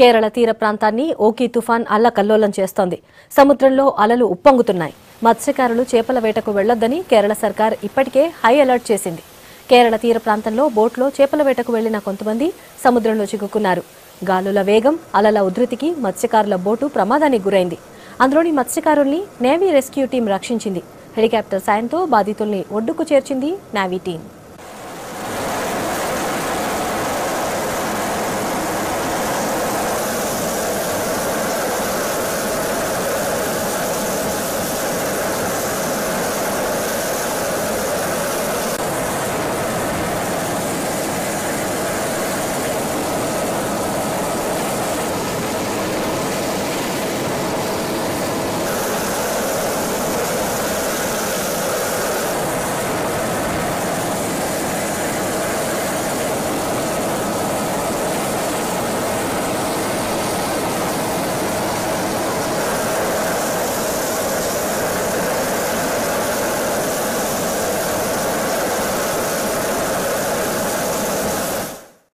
కేరళ తీర ప్రాంతాన్ని ఓకీ తుఫాన్ అల్లకల్లోలం చేస్తోంది. సముద్రంలో అలలు ఉప్పొంగుతున్నాయి. మత్స్యకారులు చేపల వేటకు వెళ్లొద్దని కేరళ సర్కార్ ఇప్పటికే హై అలర్ట్ చేసింది. కేరళ తీర ప్రాంతంలో బోట్లో చేపల వేటకు వెళ్లిన కొంతమంది సముద్రంలో చిక్కుకున్నారు. గాలుల వేగం, అలల ఉధృతికి మత్స్యకారుల బోటు ప్రమాదానికి గురైంది. అందులోని మత్స్యకారుల్ని నేవీ రెస్క్యూ టీం రక్షించింది. హెలికాప్టర్ సాయంతో బాధితుల్ని ఒడ్డుకు చేర్చింది నేవీ టీం.